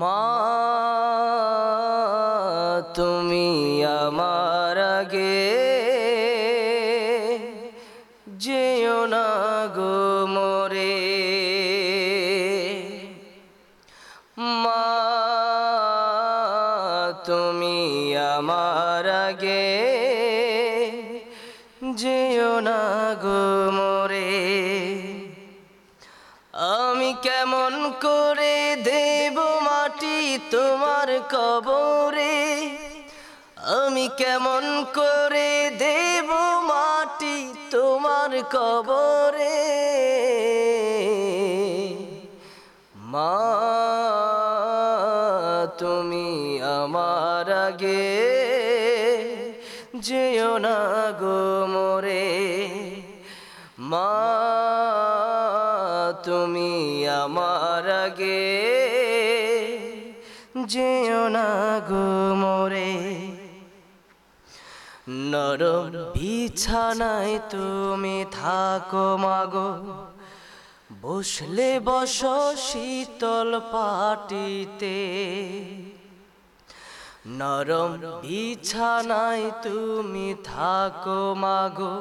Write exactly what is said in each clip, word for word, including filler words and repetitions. মা তুমি আমার আগে যেও না গো মোরে, মা তুমি আমার আগে যেও না গো মোরে। আমি কেমন করে দেব মাটি তোমার কবরে, আমি কেমন করে দেব মাটি তোমার কবরে। মা তুমি আমার আগে যেও না গো মোরে, মা তুমি আমার আগে যেও না গো মোরে। নরম বিছানায় তুমি থাকো মাগো, বসলে বসো শীতল পাটিতে। নরম বিছানায় তুমি থাকো মাগো,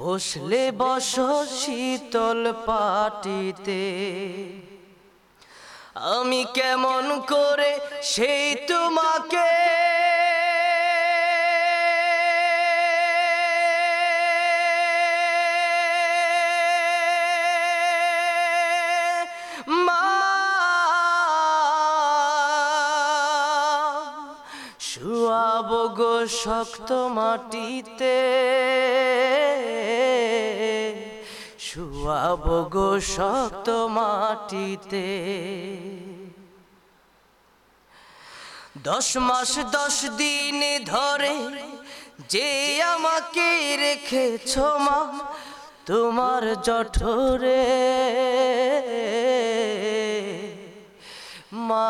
বসলে বসো শীতল পাটিতে। আমি কেমন করে সেই তোমাকে শুয়াবো গো শক্ত মাটিতে, শুয়াবো গো শক্ত মাটিতে। দশ মাস দশ দিন ধরে যে আমাকে রেখেছো মা তোমার জঠরে, মা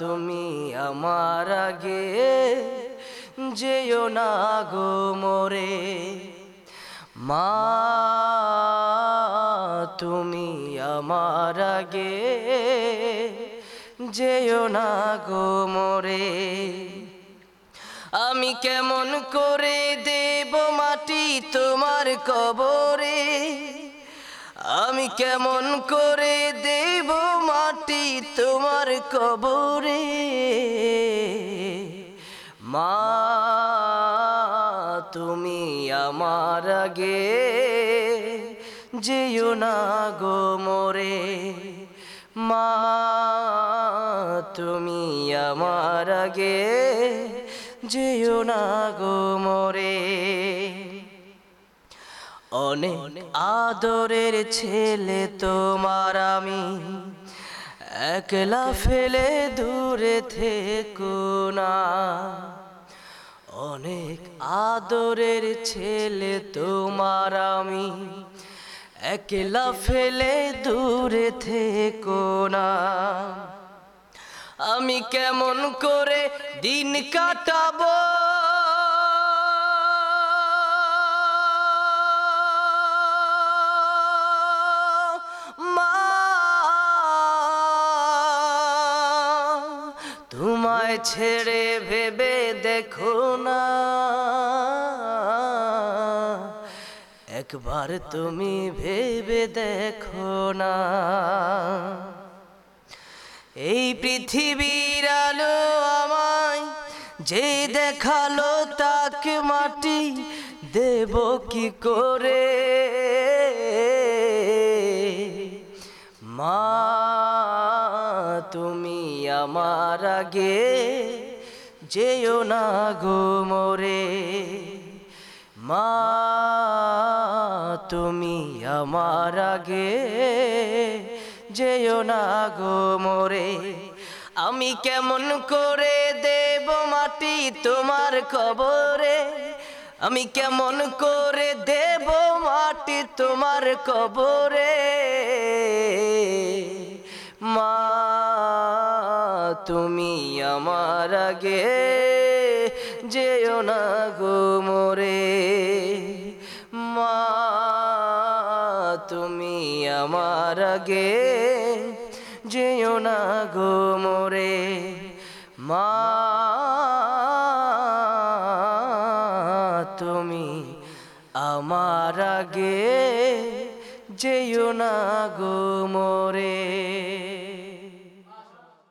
তুমি আমার আগে যেও না গো মোরে, মা তুমি আমার আগে যেও না গো মোরে। আমি কেমন করে দেব মাটি তোমার কবরে, আমি কেমন করে দেব মাটি তোমার কবরে। মা তুমি আমার আগে যেও না গো মোরে, মা তুমি আমার আগে যেও না গো মোরে। অনেক আদরের ছেলে তোমার আমি, একলা ফেলে দূরে থেকো না। অনেক আদরের ছেলে তোমার আমি, একলা ফেলে দূরে থেকো না। আমি কেমন করে দিন কাটাবো তোমায় ছেড়ে, ভেবে দেখো না একবার, তুমি ভেবে দেখো না। এই পৃথিবীর আলো আমায় যে দেখালো তাকে মাটি দেব কি করে। মা তুমি আমার আগে যেও না গো মোরে, মা তুমি আমার আগে যেও না গো মোরে। আমি কেমন করে দেব মাটি তোমার কবরে, আমি কেমন করে দেব মাটি তোমার কবরে। মা তুমি আমার আগে যেও না গো মোরে, মা তুমি আমার আগে। না গো মোরে মা, তুমি আমার আগে যেও না গো মোরে।